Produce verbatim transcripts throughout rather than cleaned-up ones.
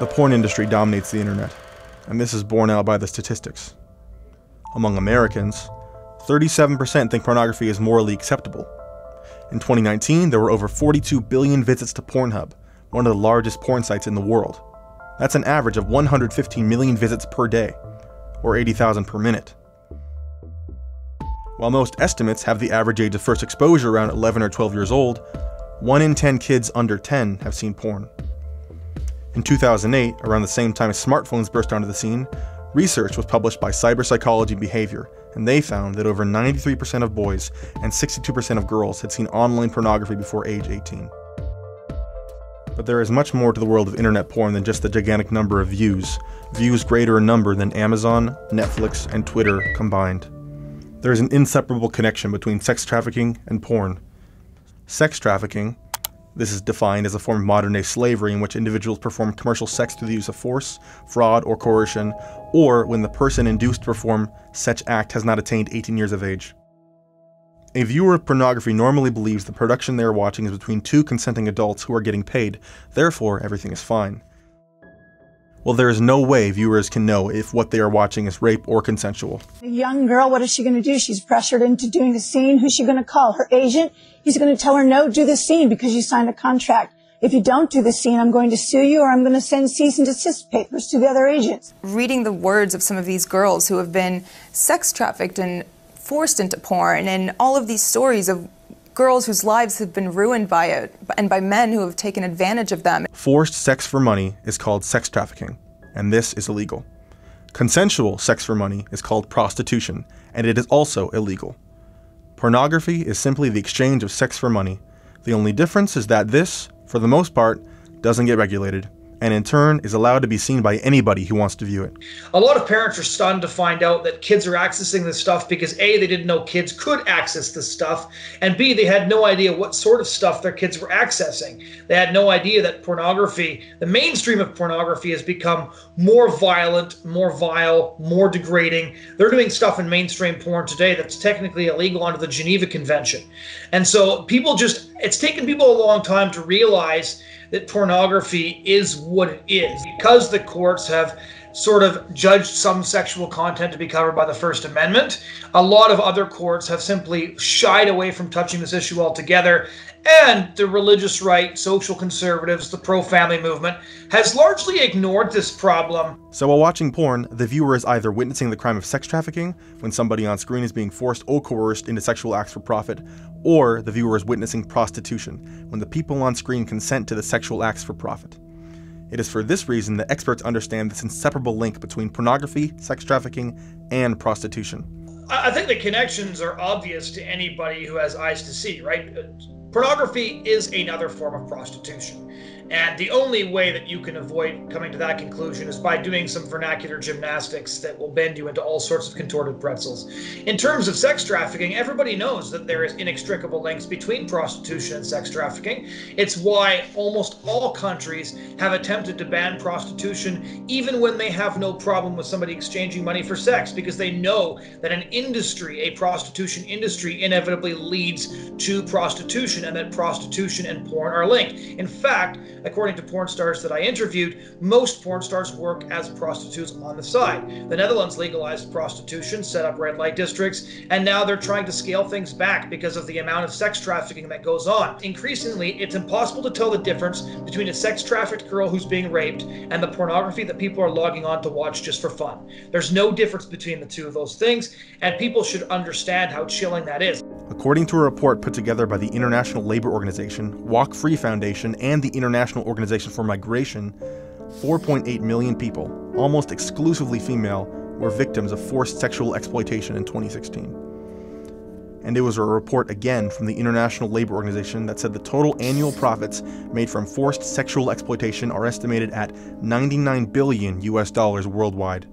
The porn industry dominates the internet, and this is borne out by the statistics. Among Americans, thirty-seven percent think pornography is morally acceptable. In twenty nineteen, there were over forty-two billion visits to Pornhub, one of the largest porn sites in the world. That's an average of one hundred fifteen million visits per day, or eighty thousand per minute. While most estimates have the average age of first exposure around eleven or twelve years old, one in ten kids under ten have seen porn. In two thousand eight, around the same time smartphones burst onto the scene, research was published by Cyberpsychology and Behavior, and they found that over ninety-three percent of boys and sixty-two percent of girls had seen online pornography before age eighteen. But there is much more to the world of internet porn than just the gigantic number of views, views greater in number than Amazon, Netflix, and Twitter combined. There is an inseparable connection between sex trafficking and porn. Sex trafficking, this is defined as a form of modern-day slavery in which individuals perform commercial sex through the use of force, fraud, or coercion, or when the person induced to perform such act has not attained eighteen years of age. A viewer of pornography normally believes the production they are watching is between two consenting adults who are getting paid, therefore everything is fine. Well, there is no way viewers can know if what they are watching is rape or consensual. A young girl, what is she going to do? She's pressured into doing a scene. Who's she going to call? Her agent? He's going to tell her, no, do this scene because you signed a contract. If you don't do this scene, I'm going to sue you, or I'm going to send cease and desist papers to the other agents. Reading the words of some of these girls who have been sex trafficked and forced into porn, and all of these stories of girls whose lives have been ruined by it, and by men who have taken advantage of them. Forced sex for money is called sex trafficking, and this is illegal. Consensual sex for money is called prostitution, and it is also illegal. Pornography is simply the exchange of sex for money. The only difference is that this, for the most part, doesn't get regulated, and in turn is allowed to be seen by anybody who wants to view it. A lot of parents are stunned to find out that kids are accessing this stuff because A, they didn't know kids could access this stuff, and B, they had no idea what sort of stuff their kids were accessing. They had no idea that pornography, the mainstream of pornography, has become more violent, more vile, more degrading. They're doing stuff in mainstream porn today that's technically illegal under the Geneva Convention. And so people just, it's taken people a long time to realize that pornography is what it is. Because the courts have sort of judged some sexual content to be covered by the First Amendment, a lot of other courts have simply shied away from touching this issue altogether, and the religious right, social conservatives, the pro-family movement has largely ignored this problem. So while watching porn, the viewer is either witnessing the crime of sex trafficking, when somebody on screen is being forced or coerced into sexual acts for profit, or the viewer is witnessing prostitution, when the people on screen consent to the sexual acts for profit. It is for this reason that experts understand this inseparable link between pornography, sex trafficking, and prostitution. I think the connections are obvious to anybody who has eyes to see, right? Pornography is another form of prostitution. And the only way that you can avoid coming to that conclusion is by doing some vernacular gymnastics that will bend you into all sorts of contorted pretzels. In terms of sex trafficking, everybody knows that there is inextricable links between prostitution and sex trafficking. It's why almost all countries have attempted to ban prostitution, even when they have no problem with somebody exchanging money for sex, because they know that an industry, a prostitution industry, inevitably leads to prostitution, and that prostitution and porn are linked. In fact, according to porn stars that I interviewed, most porn stars work as prostitutes on the side. The Netherlands legalized prostitution, set up red light districts, and now they're trying to scale things back because of the amount of sex trafficking that goes on. Increasingly, it's impossible to tell the difference between a sex trafficked girl who's being raped and the pornography that people are logging on to watch just for fun. There's no difference between the two of those things, and people should understand how chilling that is. According to a report put together by the International Labor Organization, Walk Free Foundation, and the International Organization for Migration, four point eight million people, almost exclusively female, were victims of forced sexual exploitation in twenty sixteen. And it was a report again from the International Labor Organization that said the total annual profits made from forced sexual exploitation are estimated at ninety-nine billion U S dollars worldwide.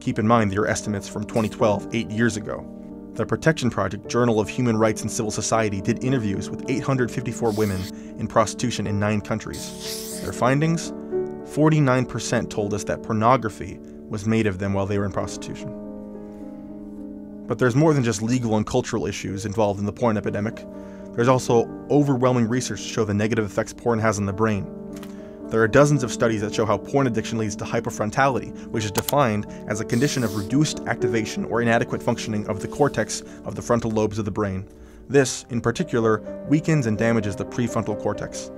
Keep in mind their estimates from twenty twelve, eight years ago. The Protection Project, Journal of Human Rights and Civil Society, did interviews with eight hundred fifty-four women in prostitution in nine countries. Their findings? forty-nine percent told us that pornography was made of them while they were in prostitution. But there's more than just legal and cultural issues involved in the porn epidemic. There's also overwhelming research to show the negative effects porn has on the brain. There are dozens of studies that show how porn addiction leads to hyperfrontality, which is defined as a condition of reduced activation or inadequate functioning of the cortex of the frontal lobes of the brain. This, in particular, weakens and damages the prefrontal cortex.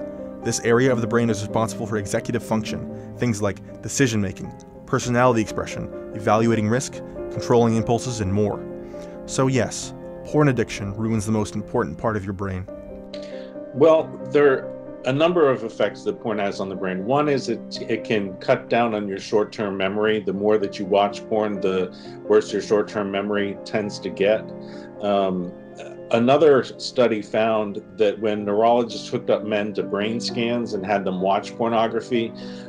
This area of the brain is responsible for executive function, things like decision-making, personality expression, evaluating risk, controlling impulses, and more. So yes, porn addiction ruins the most important part of your brain. Well, there are a number of effects that porn has on the brain. One is it, it can cut down on your short-term memory. The more that you watch porn, the worse your short-term memory tends to get. Um, Another study found that when neurologists hooked up men to brain scans and had them watch pornography,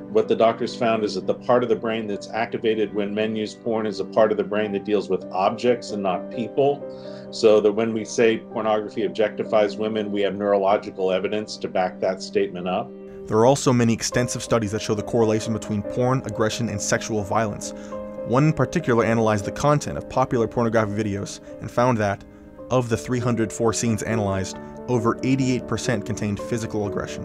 what the doctors found is that the part of the brain that's activated when men use porn is a part of the brain that deals with objects and not people. So that when we say pornography objectifies women, we have neurological evidence to back that statement up. There are also many extensive studies that show the correlation between porn, aggression, and sexual violence. One in particular analyzed the content of popular pornographic videos and found that, of the three hundred four scenes analyzed, over eighty-eight percent contained physical aggression.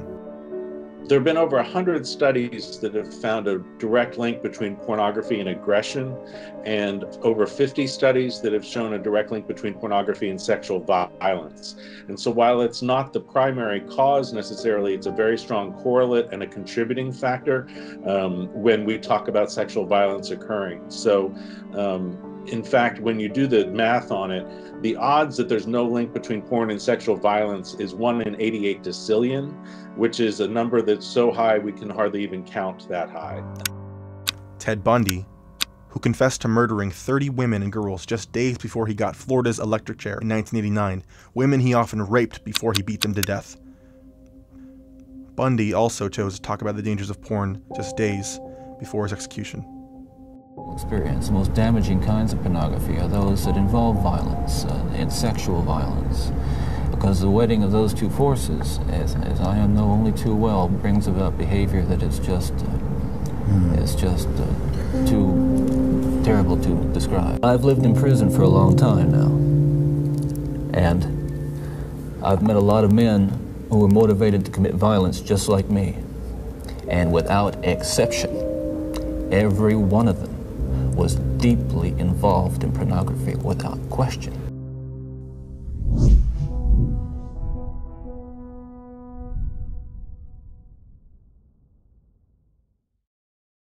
There have been over one hundred studies that have found a direct link between pornography and aggression, and over fifty studies that have shown a direct link between pornography and sexual violence. And so while it's not the primary cause necessarily, it's a very strong correlate and a contributing factor um, when we talk about sexual violence occurring. So, um, in fact, when you do the math on it, the odds that there's no link between porn and sexual violence is one in eighty-eight decillion, which is a number that's so high we can hardly even count that high. Ted Bundy, who confessed to murdering thirty women and girls just days before he got Florida's electric chair in nineteen eighty-nine, women he often raped before he beat them to death. Bundy also chose to talk about the dangers of porn just days before his execution. Experience. The most damaging kinds of pornography are those that involve violence uh, and sexual violence, because the wedding of those two forces, as, as I know only too well, brings about behavior that is just uh, mm. is just uh, too terrible to describe. I've lived in prison for a long time now, and I've met a lot of men who were motivated to commit violence just like me, and without exception, every one of them was deeply involved in pornography without question.